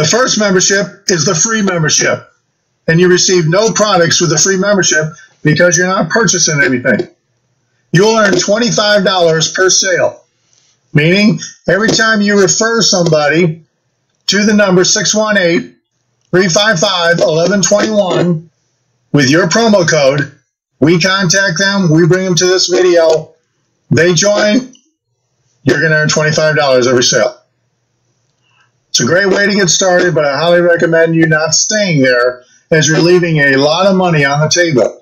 The first membership is the free membership, and you receive no products with the free membership because you're not purchasing anything. You'll earn $25 per sale, meaning every time you refer somebody to the number 618-355-1121 with your promo code, we contact them, we bring them to this video, they join, you're going to earn $25 every sale. It's a great way to get started, but I highly recommend you not staying there, as you're leaving a lot of money on the table.